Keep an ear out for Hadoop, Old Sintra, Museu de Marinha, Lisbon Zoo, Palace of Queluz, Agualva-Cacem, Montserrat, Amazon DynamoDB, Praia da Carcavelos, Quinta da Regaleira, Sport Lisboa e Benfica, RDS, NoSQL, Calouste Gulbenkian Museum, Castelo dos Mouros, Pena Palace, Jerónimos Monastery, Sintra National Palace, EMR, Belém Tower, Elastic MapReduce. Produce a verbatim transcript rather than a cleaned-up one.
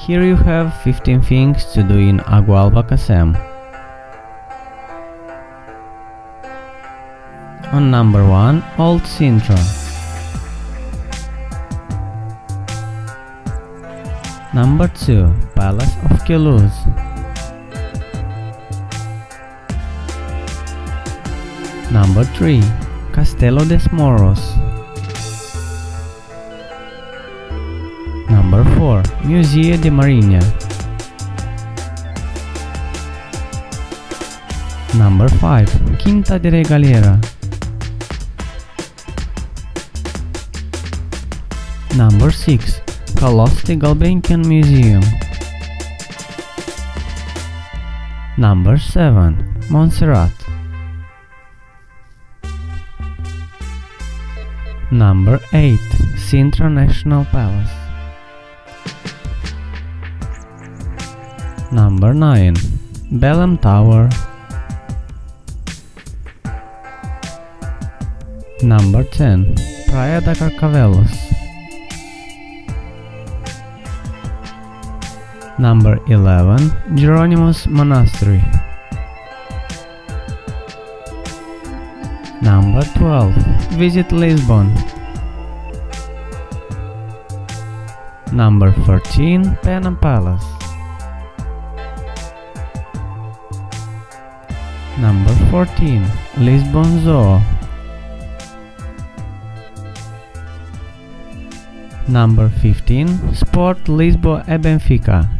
Here you have fifteen things to do in Agualva-Cacem. On number one, Old Sintra. Number two, Palace of Queluz. Number three, Castelo dos Mouros. Number four, Museu de Marinha. Number five, Quinta da Regaleira. Number six, Calouste Gulbenkian Museum. Number seven, Montserrat. Number eight, Sintra National Palace. Number nine, Belém Tower. Number ten, Praia da Carcavelos. Number eleven, Jerónimos Monastery. Number twelve, visit Lisbon. Number thirteen, Pena Palace. Number fourteen, Lisbon Zoo. Number fifteen, Sport Lisboa e Benfica.